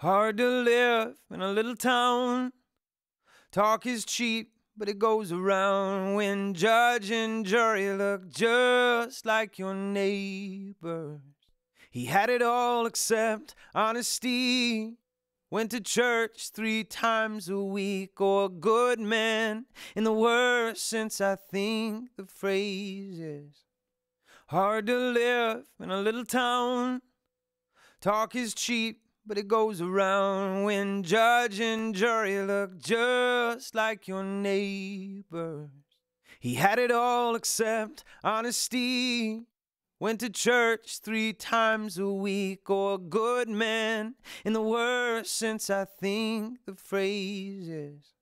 Hard to live in a little town. Talk is cheap, but it goes around. When judge and jury look just like your neighbors. He had it all except honesty. Went to church 3 times a week. Or a good man in the worst sense, I think the phrase is. Hard to live in a little town. Talk is cheap, but it goes around. When judge and jury look just like your neighbors. He had it all except honesty. Went to church 3 times a week. Or a good man in the worst sense, I think the phrase is.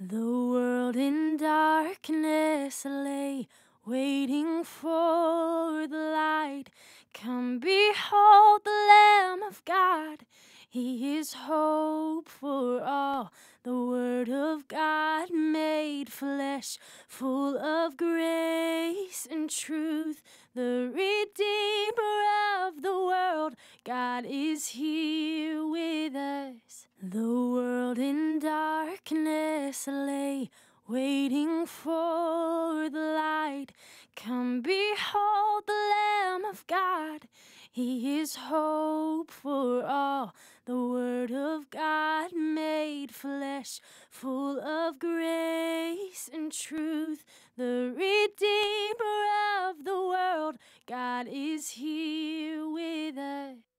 The world in darkness lay waiting for the light. Come behold the Lamb of God. He is hope for all. The Word of God made flesh, full of grace and truth. The Redeemer of the world, God is here with us. The world in darkness lay waiting for the light. Come behold the Lamb of God. He is hope for all. The Word of God made flesh, full of grace and truth. The Redeemer of the world, God is here with us.